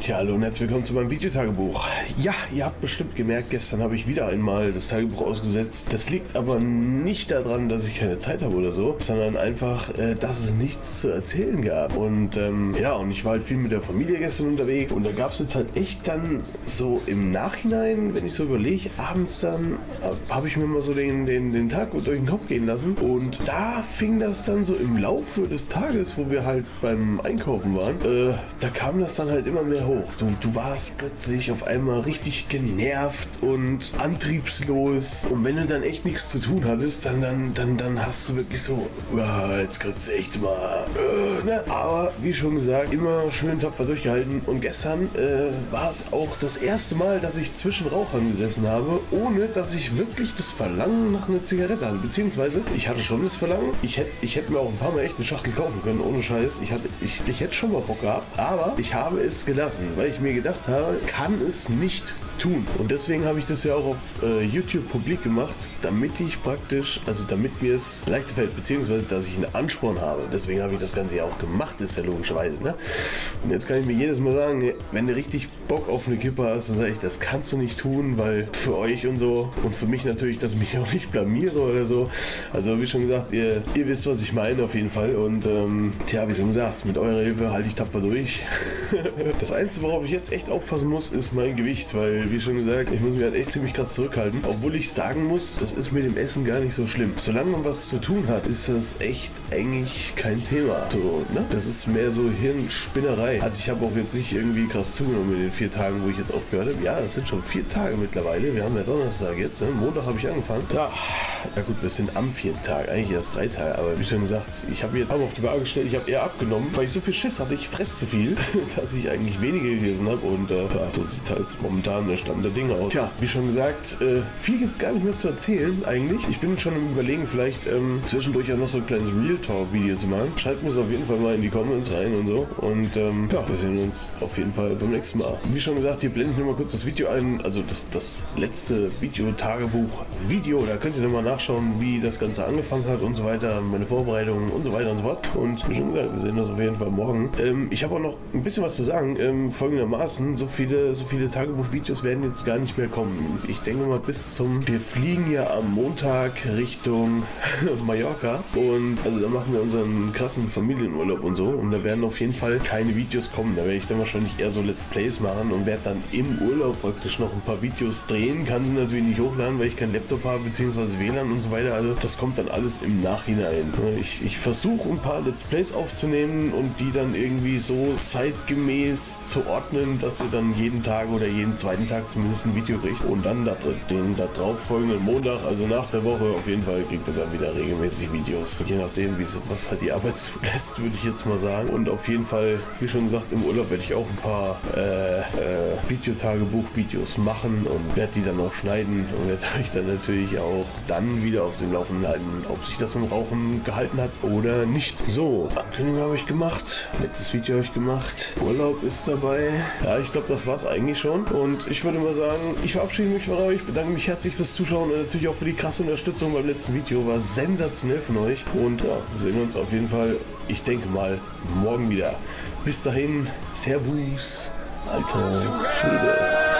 Tja, hallo und herzlich willkommen zu meinem Videotagebuch. Ja, ihr habt bestimmt gemerkt, gestern habe ich wieder einmal das Tagebuch ausgesetzt. Das liegt aber nicht daran, dass ich keine Zeit habe oder so, sondern einfach, dass es nichts zu erzählen gab. Und und ich war halt viel mit der Familie gestern unterwegs. Und da gab es jetzt halt echt dann so im Nachhinein, wenn ich so überlege, abends dann habe ich mir mal so den Tag durch den Kopf gehen lassen. Und da fing das dann so im Laufe des Tages, wo wir halt beim Einkaufen waren, da kam das dann halt immer mehr hoch. Du warst plötzlich auf einmal richtig genervt und antriebslos, und wenn du dann echt nichts zu tun hattest, dann hast du wirklich so, jetzt kannst du echt mal, ne? Aber wie schon gesagt, immer schön tapfer durchgehalten, und gestern war es auch das erste Mal, dass ich zwischen Rauchern gesessen habe, ohne dass ich wirklich das Verlangen nach einer Zigarette hatte, beziehungsweise ich hatte schon das Verlangen, ich hätte mir auch ein paar Mal echt eine Schachtel kaufen können, ohne Scheiß, ich hätte schon mal Bock gehabt, aber ich habe es gelassen, weil ich mir gedacht habe, kann es nicht tun. Und deswegen habe ich das ja auch auf YouTube publik gemacht, damit ich praktisch, also damit mir es leichter fällt, beziehungsweise dass ich einen Ansporn habe. Deswegen habe ich das Ganze ja auch gemacht, ist ja logischerweise, ne? Und jetzt kann ich mir jedes Mal sagen, wenn du richtig Bock auf eine Kippe hast, dann sage ich, das kannst du nicht tun, weil für euch und so, und für mich natürlich, dass ich mich auch nicht blamiere oder so. Also wie schon gesagt, ihr wisst, was ich meine auf jeden Fall. Und tja, wie schon gesagt, mit eurer Hilfe halte ich tapfer durch. Das Einzige, worauf ich jetzt echt aufpassen muss, ist mein Gewicht, weil, wie schon gesagt, ich muss mich halt echt ziemlich krass zurückhalten, obwohl ich sagen muss, das ist mit dem Essen gar nicht so schlimm. Solange man was zu tun hat, ist das echt eigentlich kein Thema. So, ne? Das ist mehr so Hirnspinnerei. Also ich habe auch jetzt nicht irgendwie krass zugenommen in den 4 Tagen, wo ich jetzt aufgehört habe. Ja, das sind schon 4 Tage mittlerweile. Wir haben ja Donnerstag jetzt, ne? Montag habe ich angefangen. Ja, na gut, wir sind am 4. Tag, eigentlich erst 3 Tage, aber wie schon gesagt, ich habe mir jetzt auf die Waage gestellt, ich habe eher abgenommen, weil ich so viel Schiss hatte, ich fresse zu viel, dass ich eigentlich weniger gewesen habe, und so sieht halt momentan der Stand der Dinge aus. Tja, wie schon gesagt, viel gibt es gar nicht mehr zu erzählen eigentlich. Ich bin schon im Überlegen, vielleicht zwischendurch auch noch so ein kleines Real Talk Video zu machen. Schreibt mir es auf jeden Fall mal in die Comments rein und so, und wir sehen uns auf jeden Fall beim nächsten Mal. Wie schon gesagt, hier blende ich nochmal kurz das Video ein, also das letzte Videotagebuch-Video, da könnt ihr nochmal nachschauen, wie das Ganze angefangen hat und so weiter, meine Vorbereitungen und so weiter und so fort. Und wie schon gesagt, wir sehen uns auf jeden Fall morgen. Ich habe auch noch ein bisschen was zu sagen, folgendermaßen, so viele Tagebuch-Videos werden jetzt gar nicht mehr kommen. Ich denke mal bis zum, wir fliegen ja am Montag Richtung Mallorca, und also da machen wir unseren krassen Familienurlaub und so, und da werden auf jeden Fall keine Videos kommen. Da werde ich dann wahrscheinlich eher so Let's Plays machen und werde dann im Urlaub praktisch noch ein paar Videos drehen. Kann sie natürlich nicht hochladen, weil ich keinen Laptop habe, beziehungsweise WLAN und so weiter. Also das kommt dann alles im Nachhinein. Ich versuche ein paar Let's Plays aufzunehmen und die dann irgendwie so zeitgemäß zu ordnen, dass ihr dann jeden Tag oder jeden 2. Tag zumindest ein Video kriegt, und dann den darauf folgenden Montag, also nach der Woche, auf jeden Fall kriegt ihr dann wieder regelmäßig Videos. Je nachdem, was halt die Arbeit zulässt, würde ich jetzt mal sagen. Und auf jeden Fall, wie schon gesagt, im Urlaub werde ich auch ein paar Videotagebuch-Videos machen und werde die dann auch schneiden und werde euch dann natürlich auch dann wieder auf dem Laufenden halten, ob sich das mit dem Rauchen gehalten hat oder nicht. So, Ankündigung habe ich gemacht, letztes Video habe ich gemacht, Urlaub ist dabei. Ja, ich glaube, das war es eigentlich schon, und ich würde mal sagen, ich verabschiede mich von euch, bedanke mich herzlich fürs Zuschauen und natürlich auch für die krasse Unterstützung beim letzten Video, war sensationell von euch, und ja, sehen wir uns auf jeden Fall, ich denke mal, morgen wieder. Bis dahin, Servus, alter Schwede.